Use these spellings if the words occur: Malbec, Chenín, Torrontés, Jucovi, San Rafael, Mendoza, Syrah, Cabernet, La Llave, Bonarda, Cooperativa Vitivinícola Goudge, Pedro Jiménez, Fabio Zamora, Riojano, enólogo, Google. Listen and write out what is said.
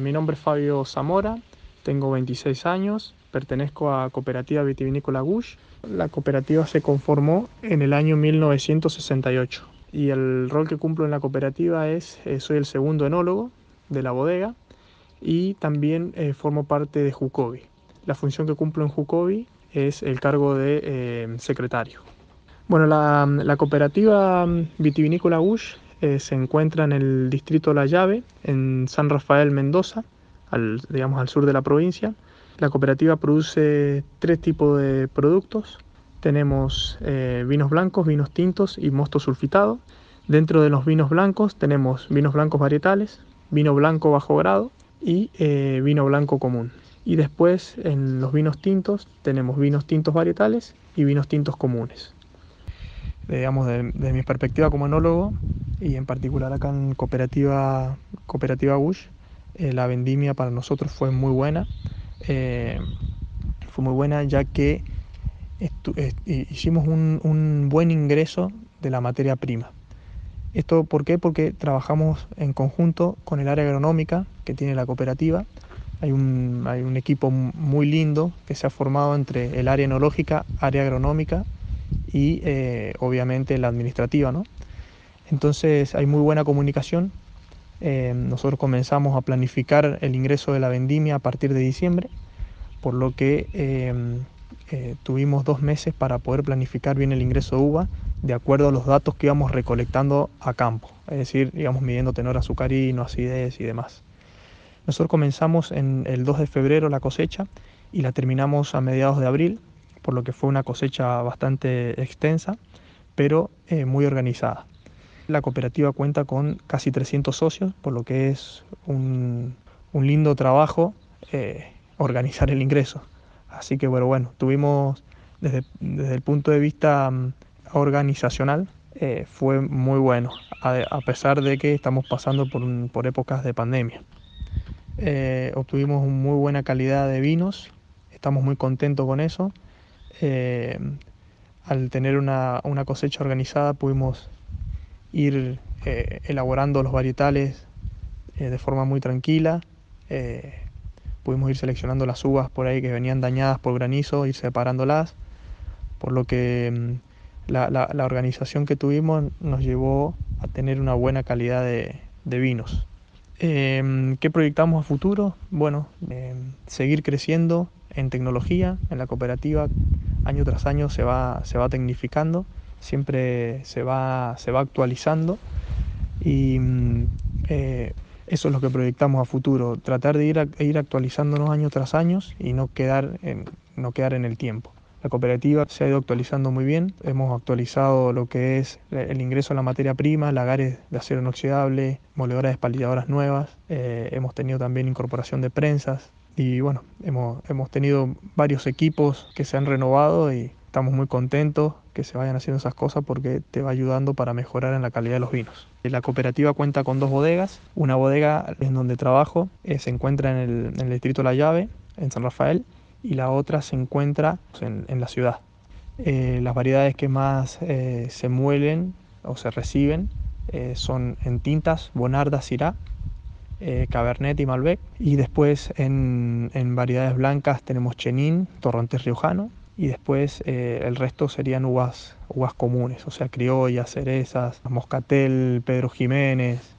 Mi nombre es Fabio Zamora, tengo 26 años, pertenezco a Cooperativa Vitivinícola Goudge. La cooperativa se conformó en el año 1968 y el rol que cumplo en la cooperativa es, soy el segundo enólogo de la bodega y también formo parte de Jucovi. La función que cumplo en Jucovi es el cargo de secretario. Bueno, la cooperativa vitivinícola Goudge se encuentra en el distrito La Llave, en San Rafael, Mendoza, digamos al sur de la provincia. La cooperativa produce tres tipos de productos. Tenemos vinos blancos, vinos tintos y mosto sulfitado. Dentro de los vinos blancos tenemos vinos blancos varietales, vino blanco bajo grado y vino blanco común. Y después en los vinos tintos tenemos vinos tintos varietales y vinos tintos comunes. Digamos, desde mi perspectiva como enólogo y en particular acá en Cooperativa Goudge, la vendimia para nosotros fue muy buena. Ya que hicimos un buen ingreso de la materia prima. ¿Esto por qué? Porque trabajamos en conjunto con el área agronómica que tiene la cooperativa. Hay un equipo muy lindo que se ha formado entre el área enológica, área agronómica y obviamente la administrativa, ¿no? Entonces hay muy buena comunicación. Nosotros comenzamos a planificar el ingreso de la vendimia a partir de diciembre, por lo que tuvimos 2 meses para poder planificar bien el ingreso de uva de acuerdo a los datos que íbamos recolectando a campo, es decir, digamos, midiendo tenor azucarino, acidez y demás. Nosotros comenzamos en el 2 de febrero la cosecha y la terminamos a mediados de abril, por lo que fue una cosecha bastante extensa, pero muy organizada. La cooperativa cuenta con casi 300 socios, por lo que es un lindo trabajo organizar el ingreso. Así que bueno, tuvimos desde el punto de vista organizacional, fue muy bueno, a pesar de que estamos pasando por épocas de pandemia. Obtuvimos muy buena calidad de vinos, estamos muy contentos con eso. Al tener una cosecha organizada pudimos ir elaborando los varietales de forma muy tranquila. Pudimos ir seleccionando las uvas por ahí que venían dañadas por granizo, ir separándolas, por lo que la organización que tuvimos nos llevó a tener una buena calidad de vinos. ¿Qué proyectamos a futuro? Bueno, seguir creciendo en tecnología. En la cooperativa año tras año se va tecnificando, siempre se va actualizando y eso es lo que proyectamos a futuro, tratar de ir actualizándonos año tras año y no quedar en el tiempo. La cooperativa se ha ido actualizando muy bien, hemos actualizado lo que es el ingreso a la materia prima, lagares de acero inoxidable, moledoras despalilladoras nuevas, hemos tenido también incorporación de prensas y bueno, hemos tenido varios equipos que se han renovado y estamos muy contentos que se vayan haciendo esas cosas porque te va ayudando para mejorar en la calidad de los vinos. La cooperativa cuenta con 2 bodegas. Una bodega en donde trabajo se encuentra en el distrito La Llave, en San Rafael, y la otra se encuentra en la ciudad. Las variedades que más se muelen o se reciben son en tintas, Bonarda, Syrah, Cabernet y Malbec. Y después en variedades blancas tenemos Chenín, Torrontés, Riojano. Y después el resto serían uvas comunes, o sea, criollas, cerezas, moscatel, Pedro Jiménez.